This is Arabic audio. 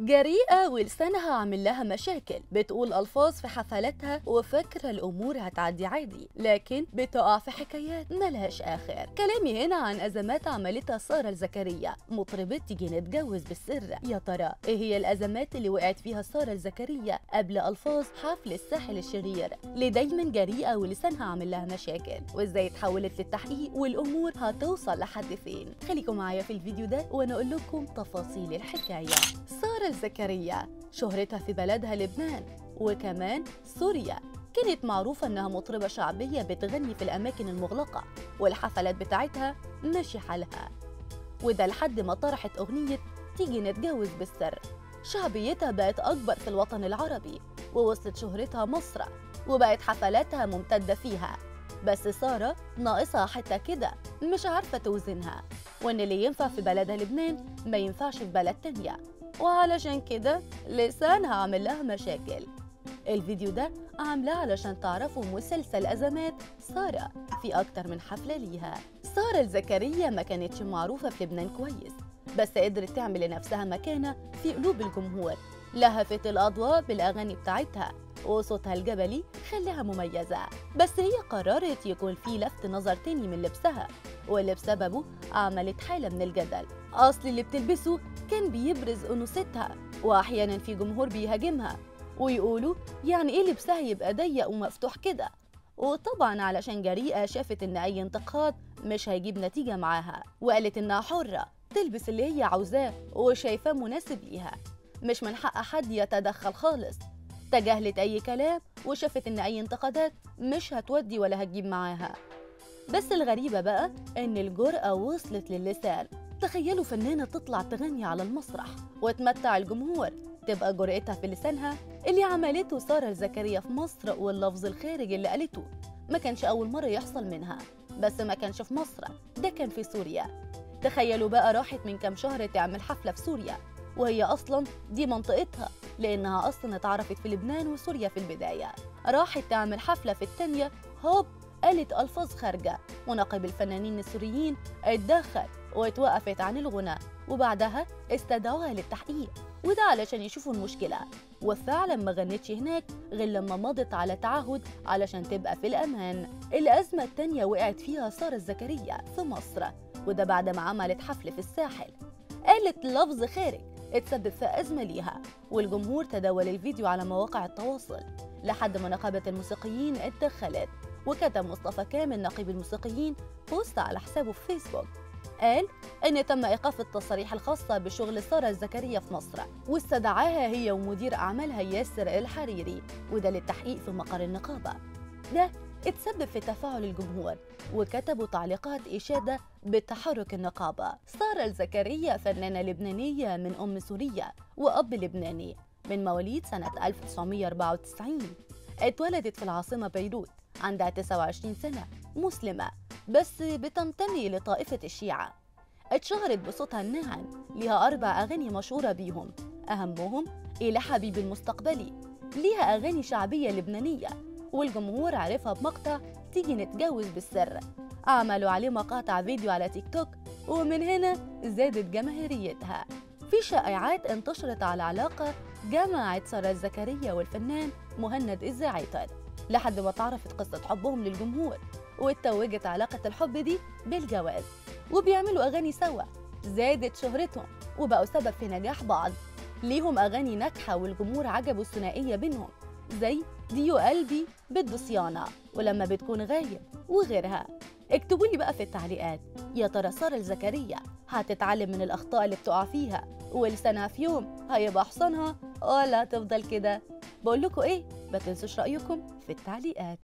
جريئة ولسانها عامل لها مشاكل، بتقول ألفاظ في حفلاتها وفاكرة الأمور هتعدي عادي، لكن بتقع في حكايات ملهاش آخر. كلامي هنا عن أزمات عملتها سارة الزكريا مطربة تيجي نتجوز بالسر. يا ترى إيه هي الأزمات اللي وقعت فيها سارة الزكريا قبل ألفاظ حفل الساحل الشرير؟ ليه دايما جريئة ولسانها عامل لها مشاكل؟ وإزاي اتحولت للتحقيق والأمور هتوصل لحد فين؟ خليكم معايا في الفيديو ده وأنا أقول لكم تفاصيل الحكاية. سارة الزكريا شهرتها في بلدها لبنان وكمان سوريا، كانت معروفة انها مطربة شعبية بتغني في الاماكن المغلقة والحفلات بتاعتها ماشي حالها، وده لحد ما طرحت اغنية تيجي نتجوز بالسر. شعبيتها بقت اكبر في الوطن العربي ووصلت شهرتها مصر وبقت حفلاتها ممتدة فيها، بس سارة ناقصها حتى كده، مش عارفة توزنها، وان اللي ينفع في بلدها لبنان ما ينفعش في بلد تانية، وعلشان كده لسانها عامل لها مشاكل. الفيديو ده عاملاه علشان تعرفوا مسلسل أزمات سارة في أكتر من حفلة ليها. سارة الزكريا ما كانتش معروفة في لبنان كويس، بس قدرت تعمل لنفسها مكانة في قلوب الجمهور، لهفت الأضواء بالأغاني بتاعتها وصوتها الجبلي خلاها مميزة، بس هي قررت يكون في لفت نظر تاني من لبسها، واللي بسببه عملت حالة من الجدل. أصل اللي بتلبسه كان بيبرز أنوثتها، وأحيانا في جمهور بيهاجمها ويقولوا يعني إيه لبسها يبقى ضيق ومفتوح كده؟ وطبعا علشان جريئة شافت إن أي انتقاد مش هيجيب نتيجة معاها، وقالت إنها حرة تلبس اللي هي عاوزاه وشايفاه مناسب ليها، مش من حق حد يتدخل خالص. تجاهلت أي كلام وشافت إن أي انتقادات مش هتودي ولا هتجيب معاها. بس الغريبة بقى إن الجرأة وصلت للسان. تخيلوا فنانة تطلع تغني على المسرح وتمتع الجمهور، تبقى جرأتها في لسانها. اللي عملته سارة الزكريا في مصر واللفظ الخارج اللي قالته ما كانش أول مرة يحصل منها، بس ما كانش في مصر، ده كان في سوريا. تخيلوا بقى راحت من كام شهر تعمل حفلة في سوريا، وهي أصلا دي منطقتها، لأنها أصلا اتعرفت في لبنان وسوريا في البداية. راحت تعمل حفلة في التانية، هوب قالت ألفاظ خارجة، ونقب الفنانين السوريين اتدخل واتوقفت عن الغناء، وبعدها استدعوها للتحقيق، وده علشان يشوفوا المشكلة. وفعلا ما غنتش هناك غير لما مضت على تعهد علشان تبقى في الأمان. الأزمة التانية وقعت فيها سارة الزكريا في مصر، وده بعد ما عملت حفل في الساحل، قالت لفظ خارج اتسبب في أزمة ليها، والجمهور تداول الفيديو على مواقع التواصل لحد ما نقابة الموسيقيين اتدخلت. وكتب مصطفى كامل نقيب الموسيقيين بوست على حسابه في فيسبوك قال إن تم إيقاف التصاريح الخاصة بشغل سارة الزكريا في مصر، واستدعاها هي ومدير أعمالها ياسر الحريري، وده للتحقيق في مقر النقابة. ده اتسبب في تفاعل الجمهور، وكتبوا تعليقات إشادة بتحرك النقابة. سارة الزكريا فنانة لبنانية من أم سورية وأب لبناني، من مواليد سنة 1994، اتولدت في العاصمة بيروت، عندها 29 سنة، مسلمة بس بتنتمي لطائفة الشيعة. اتشهرت بصوتها الناعم، ليها 4 أغاني مشهورة بيهم، أهمهم إلى حبيب المستقبلي، ليها أغاني شعبية لبنانية والجمهور عرفها بمقطع تيجي نتجوز بالسر، عملوا عليه مقاطع فيديو على تيك توك، ومن هنا زادت جماهيريتها. في شائعات انتشرت على علاقة جمعت سارة الزكريا والفنان مهند الزعيطة لحد ما تعرفت قصة حبهم للجمهور، واتوجت علاقة الحب دي بالجواز، وبيعملوا أغاني سوا. زادت شهرتهم وبقوا سبب في نجاح بعض، ليهم أغاني ناجحة والجمهور عجبوا الثنائية بينهم، زي ديو قلبي بده صيانه، ولما بتكون غايب، وغيرها. اكتبوا لي بقى في التعليقات، يا ترى سارة الزكريا هتتعلم من الأخطاء اللي بتقع فيها ولسانها في يوم هيبقى أحسنها، ولا هتفضل كده؟ بقول لكم إيه، ما تنسوش رأيكم في التعليقات.